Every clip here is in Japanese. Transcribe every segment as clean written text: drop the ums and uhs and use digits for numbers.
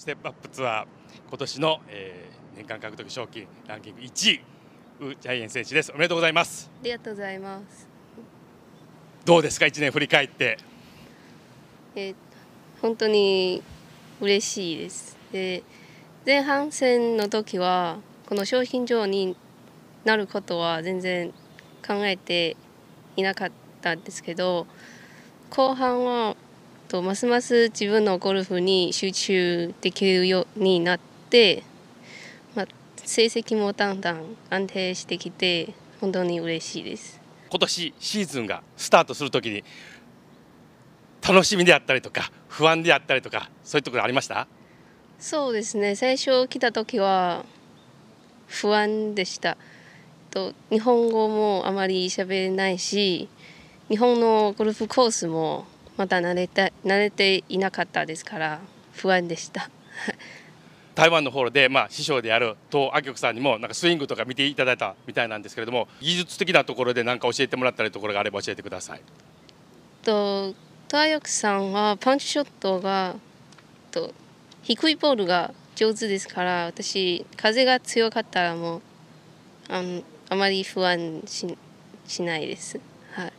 ステップアップツアー今年の、年間獲得賞金ランキング1位ウ・ジャイエン選手です。おめでとうございます。ありがとうございます。どうですか、1年振り返って。本当に嬉しいです。で、前半戦の時はこの賞金女王になることは全然考えていなかったんですけど、後半はますます自分のゴルフに集中できるようになって、成績もだんだん安定してきて本当に嬉しいです。今年シーズンがスタートするときに楽しみであったりとか不安であったりとかそういうところありました？そうですね。最初来たときは不安でした。日本語もあまり喋れないし、日本のゴルフコースもまだ慣れていなかったですから不安でした。台湾のホールで、師匠であるトウ・アキョクさんにもなんかスイングとか見ていただいたみたいなんですけれども、技術的なところで何か教えてもらったりところがあれば教えてください。トウ・アキョクさんはパンチショットが低いボールが上手ですから、私風が強かったらもうあまり不安しないです。はい、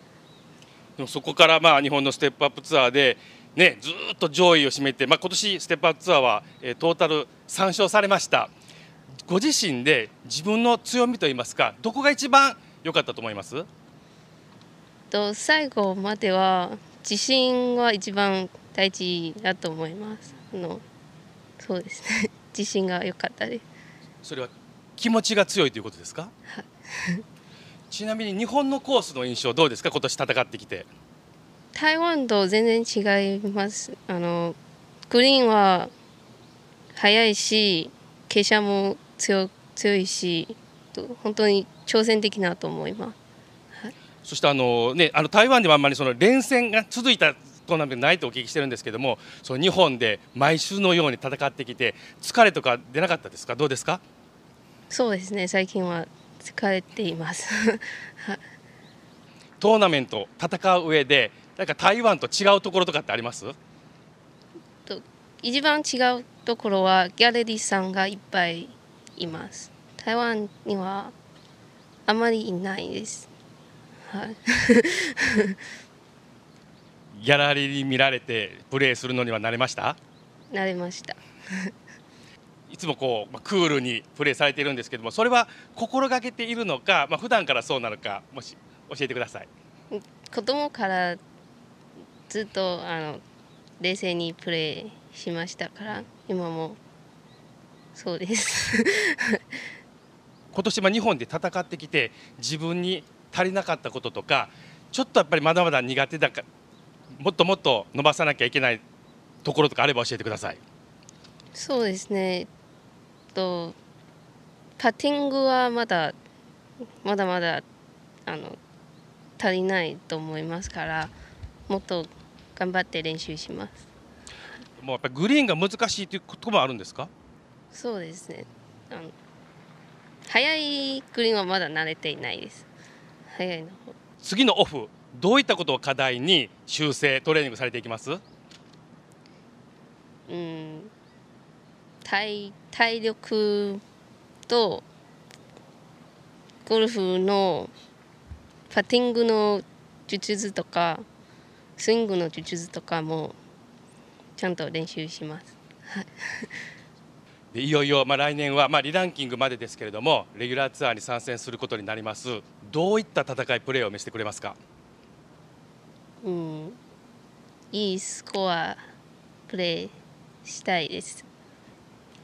でもそこから日本のステップアップツアーでね、ずっと上位を占めて、今年ステップアップツアーは、トータル3勝されました。ご自身で自分の強みといいますか、どこが一番良かったと思います？最後までは自信が一番大事だと思います。そうですね自信が良かったです。それは気持ちが強いということですか？はいちなみに日本のコースの印象どうですか、今年戦ってきて。台湾と全然違います。グリーンは速いし、傾斜も強いし、本当に挑戦的なと思います。はい、そして台湾ではあんまりその連戦が続いたトーナメントないとお聞きしてるんですけども、その日本で毎週のように戦ってきて疲れとか出なかったですか、どうですか？そうですね、最近は疲れています、はい、トーナメント戦う上でなんか台湾と違うところとかってあります？一番違うところはギャラリーさんがいっぱいいます。台湾にはあまりいないです。はい、ギャラリーに見られてプレーするのには慣れました？慣れました。いつもこうクールにプレーされているんですけども、それは心がけているのか、普段からそうなのか、もし教えてください。子供からずっと冷静にプレーしましたから今もそうです今年日本で戦ってきて自分に足りなかったこととか、ちょっとやっぱりまだまだ苦手だからもっともっと伸ばさなきゃいけないところとかあれば教えてください。そうですね、パッティングはまだ足りないと思いますから、もっと頑張って練習します。もうやっぱりグリーンが難しいということもあるんですか？そうですね。速いグリーンはまだ慣れていないです。速いの方。次のオフ、どういったことを課題に修正トレーニングされていきます？体力とゴルフのパッティングの術とかスイングの術とかもちゃんと練習します、はい、でいよいよ来年はリランキングまでですけれどもレギュラーツアーに参戦することになります。どういった戦いプレーを見せてくれますか？いいスコアプレーしたいです。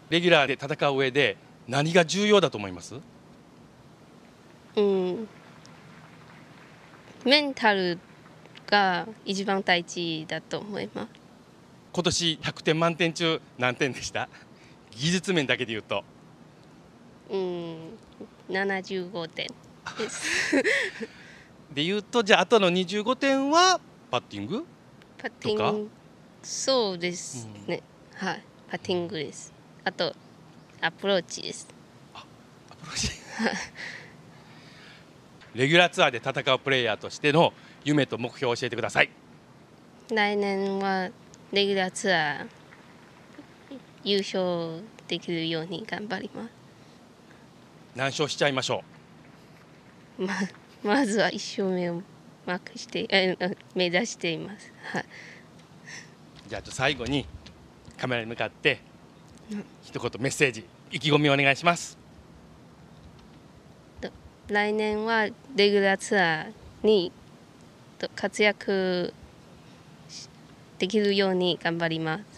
レギュラーで戦う上で何が重要だと思います？メンタルが一番大事だと思います。今年100点満点中何点でした？技術面だけで言うと。75点です。で言うとじゃあ後の25点はパッティング？パッティング。そうですね。はい、パッティングです。あとアプローチです。アプローチ。レギュラーツアーで戦うプレイヤーとしての夢と目標を教えてください。来年はレギュラーツアー優勝できるように頑張ります。何勝しちゃいましょう。まずは1勝目をマークして目指しています。はい、じゃあ最後にカメラに向かって一言メッセージ、意気込みをお願いします。来年はレギュラーツアーに活躍できるように頑張ります。